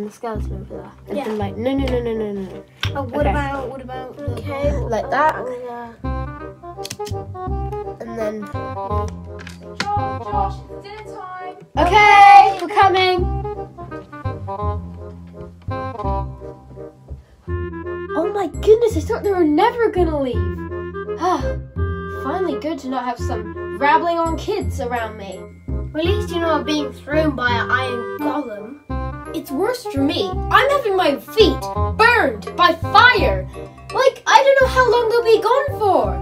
The skeleton over there. And yeah. Then like, no. Oh, what about? Okay, like that. And then. Josh, it's dinner time. Okay, we're coming. Oh my goodness, I thought they were never gonna leave. Finally, good to not have some rabbling on kids around me. Well, at least you're not being thrown by an iron golem. It's worse for me. I'm having my feet burned by fire. Like, I don't know how long they'll be gone for.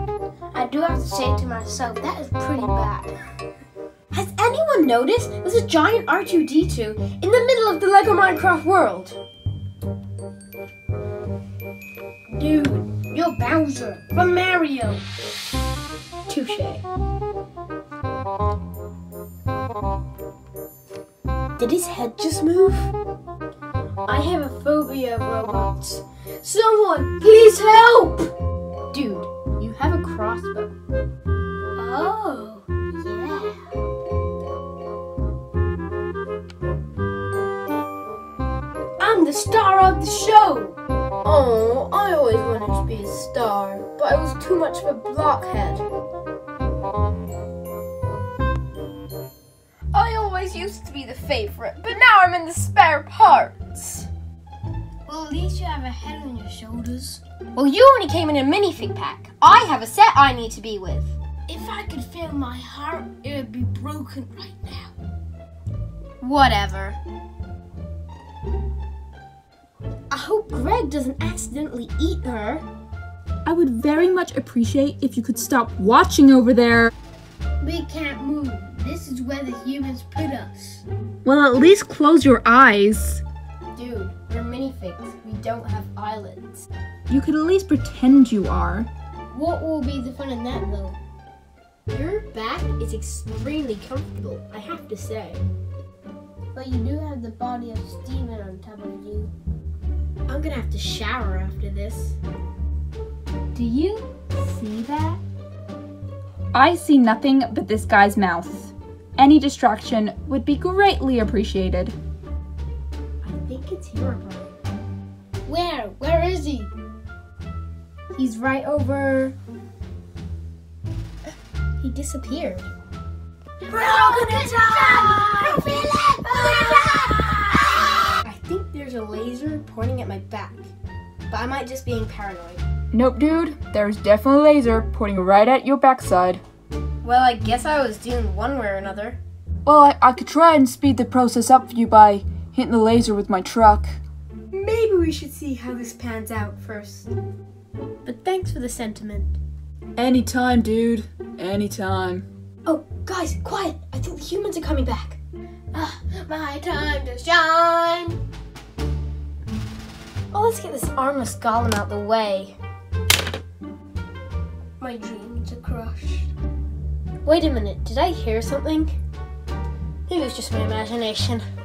I do have to say to myself, that is pretty bad. Has anyone noticed there's a giant R2D2 in the middle of the Lego Minecraft world? Dude, you're Bowser from Mario. Touché. Did his head just move? I have a phobia of robots. Someone, please help! Dude, you have a crossbow. Oh, yeah. I'm the star of the show! Oh, I always wanted to be a star, but I was too much of a blockhead. I always used to be the favourite, but now I'm in the spare parts. Well, at least you have a head on your shoulders. Well, you only came in a minifig pack. I have a set I need to be with. If I could feel my heart, it would be broken right now. Whatever. I hope Greg doesn't accidentally eat her. I would very much appreciate if you could stop watching over there. We can't move. This is where the humans put us. Well, at least close your eyes. Dude, we're minifigs. We don't have eyelids. You could at least pretend you are. What will be the fun in that, though? Your back is extremely comfortable, I have to say. But you do have the body of Steven on top of you. I'm gonna have to shower after this. Do you see that? I see nothing but this guy's mouth. Any distraction would be greatly appreciated. I think it's horrifying. Where? Where is he? He's right over... He disappeared. We're all gonna die! I think there's a laser pointing at my back, but I might just be paranoid. Nope, dude. There's definitely a laser pointing right at your backside. Well, I guess I was doomed one way or another. Well, I could try and speed the process up for you by hitting the laser with my truck. Maybe we should see how this pans out first. But thanks for the sentiment. Anytime, dude. Anytime. Oh, guys, quiet! I think the humans are coming back. Ah, my time to shine! Oh, let's get this armless golem out the way. My dreams are crushed. Wait a minute, did I hear something? Maybe it was just my imagination.